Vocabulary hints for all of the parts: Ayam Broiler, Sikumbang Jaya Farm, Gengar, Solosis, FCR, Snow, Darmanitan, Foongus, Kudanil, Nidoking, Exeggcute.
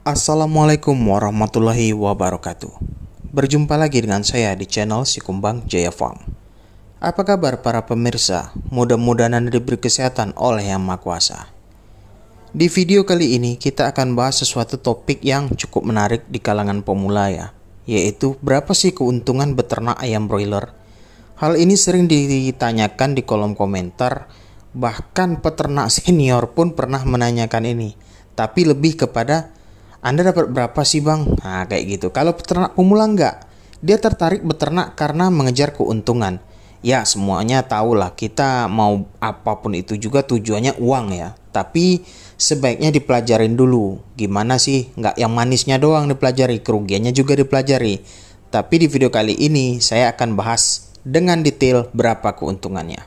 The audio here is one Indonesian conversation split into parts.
Assalamualaikum warahmatullahi wabarakatuh. Berjumpa lagi dengan saya di channel Sikumbang Jaya Farm. Apa kabar para pemirsa? Mudah-mudahan Anda diberi kesehatan oleh Yang Maha Kuasa. Di video kali ini kita akan bahas sesuatu topik yang cukup menarik di kalangan pemula ya, yaitu berapa sih keuntungan beternak ayam broiler? Hal ini sering ditanyakan di kolom komentar, bahkan peternak senior pun pernah menanyakan ini, tapi lebih kepada Anda dapat berapa sih bang? Nah kayak gitu. Kalau peternak pemula enggak, dia tertarik beternak karena mengejar keuntungan. Ya semuanya tahulah, kita mau apapun itu juga tujuannya uang ya. Tapi sebaiknya dipelajarin dulu. Gimana sih? Enggak yang manisnya doang dipelajari, kerugiannya juga dipelajari. Tapi di video kali ini saya akan bahas dengan detail berapa keuntungannya.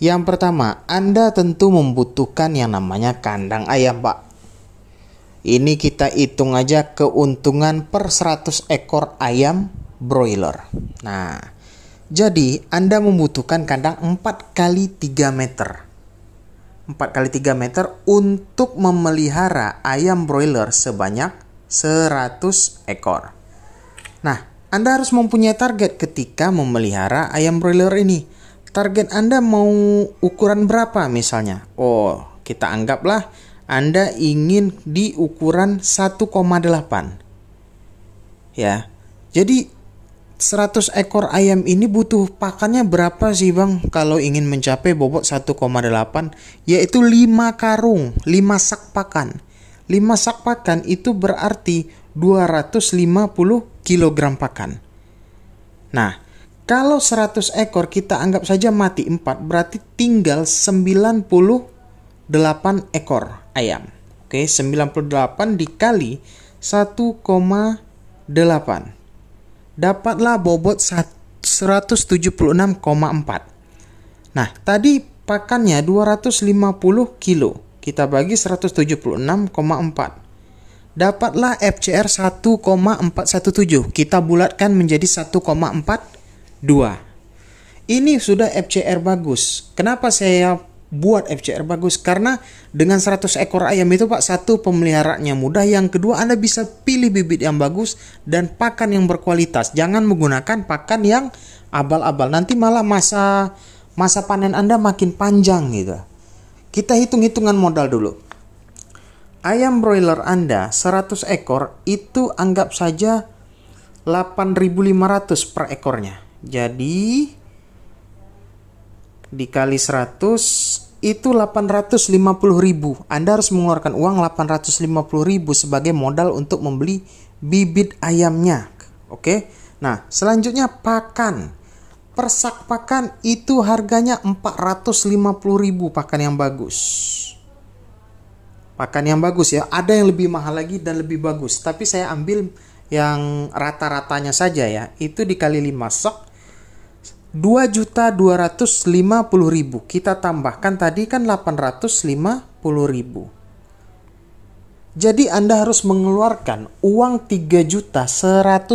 Yang pertama, Anda tentu membutuhkan yang namanya kandang ayam pak. Ini kita hitung aja keuntungan per 100 ekor ayam broiler. Nah, jadi Anda membutuhkan kandang 4 x 3 meter. 4 x 3 meter untuk memelihara ayam broiler sebanyak 100 ekor. Nah, Anda harus mempunyai target ketika memelihara ayam broiler ini. Target Anda mau ukuran berapa misalnya? Oh, kita anggaplah Anda ingin di ukuran 1,8 ya. Jadi 100 ekor ayam ini butuh pakannya berapa sih bang? Kalau ingin mencapai bobot 1,8, yaitu 5 karung, 5 sak pakan. 5 sak pakan itu berarti 250 kg pakan. Nah, kalau 100 ekor kita anggap saja mati 4, berarti tinggal 98 ekor ayam. Oke, 98 dikali 1,8. Dapatlah bobot 176,4. Nah, tadi pakannya 250 kilo. Kita bagi 176,4. Dapatlah FCR 1,417. Kita bulatkan menjadi 1,42. Ini sudah FCR bagus. Kenapa saya buat FCR bagus? Karena dengan 100 ekor ayam itu pak, satu, pemeliharaannya mudah, yang kedua Anda bisa pilih bibit yang bagus dan pakan yang berkualitas. Jangan menggunakan pakan yang abal-abal, nanti malah masa panen Anda makin panjang gitu. Kita hitung-hitungan modal dulu. Ayam broiler Anda 100 ekor itu anggap saja 8.500 per ekornya. Jadi dikali 100 itu 850.000. Anda harus mengeluarkan uang 850.000 sebagai modal untuk membeli bibit ayamnya. Oke. Nah, selanjutnya pakan. Per sak pakan itu harganya 450.000, pakan yang bagus. Pakan yang bagus ya. Ada yang lebih mahal lagi dan lebih bagus, tapi saya ambil yang rata-ratanya saja ya. Itu dikali 5 sak 2.250.000. Kita tambahkan tadi kan 850.000. Jadi Anda harus mengeluarkan uang Rp3.100.000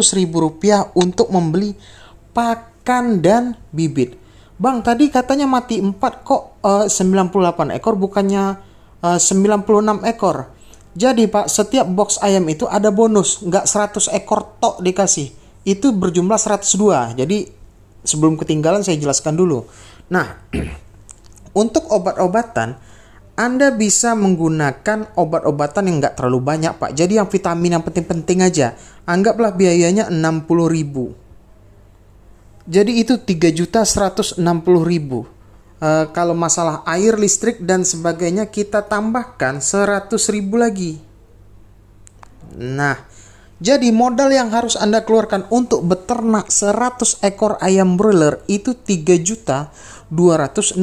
untuk membeli pakan dan bibit. Bang, tadi katanya mati 4 kok 98 ekor, bukannya 96 ekor. Jadi pak, setiap box ayam itu ada bonus, nggak 100 ekor tok dikasih. Itu berjumlah 102. Jadi sebelum ketinggalan saya jelaskan dulu. Nah, untuk obat-obatan Anda bisa menggunakan obat-obatan yang nggak terlalu banyak pak. Jadi yang vitamin yang penting-penting aja. Anggaplah biayanya 60.000. Jadi itu 3.160.000. Kalau masalah air, listrik dan sebagainya kita tambahkan 100.000 lagi. Nah, jadi modal yang harus Anda keluarkan untuk beternak 100 ekor ayam broiler itu 3.260.000.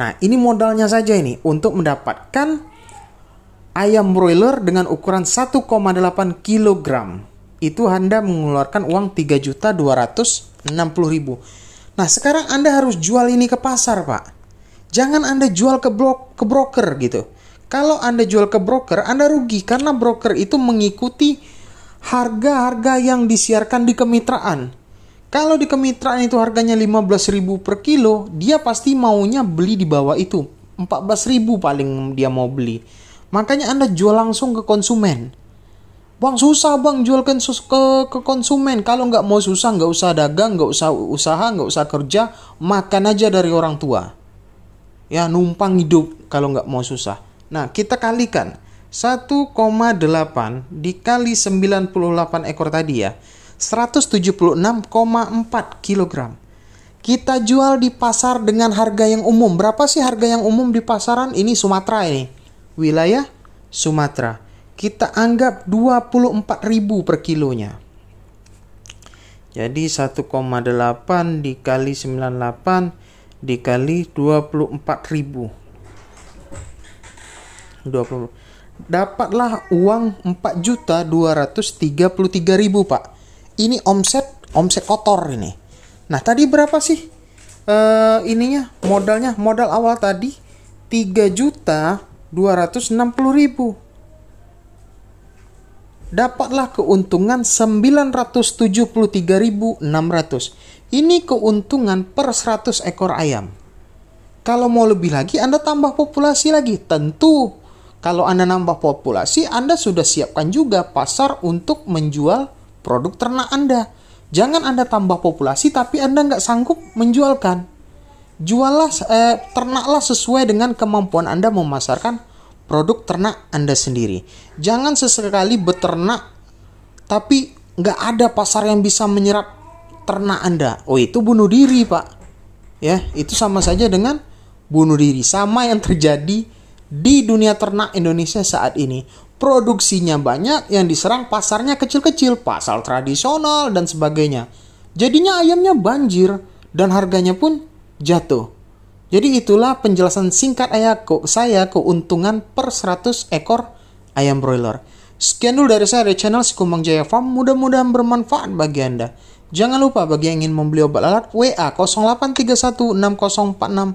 Nah, ini modalnya saja ini untuk mendapatkan ayam broiler dengan ukuran 1,8 kg. Itu Anda mengeluarkan uang 3.260.000. Nah, sekarang Anda harus jual ini ke pasar, Pak. Jangan Anda jual ke broker gitu. Kalau Anda jual ke broker, Anda rugi karena broker itu mengikuti harga-harga yang disiarkan di kemitraan. Kalau di kemitraan itu harganya 15.000 per kilo, dia pasti maunya beli di bawah itu. 14.000 paling dia mau beli. Makanya Anda jual langsung ke konsumen. Bang, susah bang jual ke konsumen. Kalau nggak mau susah, nggak usah dagang, nggak usah usaha, nggak usah kerja. Makan aja dari orang tua. Ya, numpang hidup kalau nggak mau susah. Nah, kita kalikan. 1,8 dikali 98 ekor tadi ya. 176,4 kg. Kita jual di pasar dengan harga yang umum. Berapa sih harga yang umum di pasaran? Ini Sumatera ini. Wilayah Sumatera. Kita anggap 24.000 per kilonya. Jadi 1,8 dikali 98 dikali 24.000. 20. Dapatlah uang 4.233.000, Pak. Ini omset kotor ini. Nah, tadi berapa sih ininya modalnya? Modal awal tadi 3.260.000. Dapatlah keuntungan 973.600. Ini keuntungan per 100 ekor ayam. Kalau mau lebih lagi, Anda tambah populasi lagi. Tentu, kalau Anda nambah populasi, Anda sudah siapkan juga pasar untuk menjual produk ternak Anda. Jangan Anda tambah populasi, tapi Anda nggak sanggup menjualkan. Juallah, ternaklah sesuai dengan kemampuan Anda memasarkan produk ternak Anda sendiri. Jangan sesekali beternak tapi nggak ada pasar yang bisa menyerap ternak Anda. Oh, itu bunuh diri, Pak. Ya, itu sama saja dengan bunuh diri. Sama yang terjadi di dunia ternak Indonesia saat ini. Produksinya banyak, yang diserang pasarnya kecil-kecil, pasar tradisional dan sebagainya. Jadinya ayamnya banjir dan harganya pun jatuh. Jadi itulah penjelasan singkat saya keuntungan per 100 ekor ayam broiler. Sekian dulu dari saya di channel Sikumbang Jaya Farm. Mudah-mudahan bermanfaat bagi Anda. Jangan lupa bagi yang ingin membeli obat lalat WA 083160465158.